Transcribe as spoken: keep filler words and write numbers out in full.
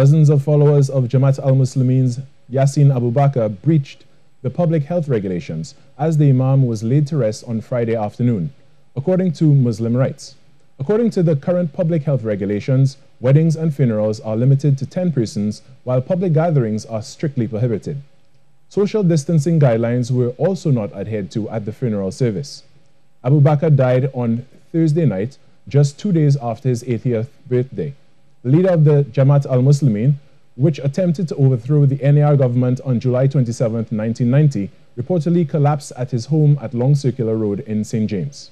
Dozens of followers of Jamaat al-Muslimeen's Yasin Abu Bakr breached the public health regulations as the imam was laid to rest on Friday afternoon, according to Muslim Rights. According to the current public health regulations, weddings and funerals are limited to ten persons, while public gatherings are strictly prohibited. Social distancing guidelines were also not adhered to at the funeral service. Abu Bakr died on Thursday night, just two days after his eightieth birthday. The leader of the Jamaat al-Muslimeen, which attempted to overthrow the N A R government on July twenty-seventh, nineteen ninety, reportedly collapsed at his home at Long Circular Road in Saint James.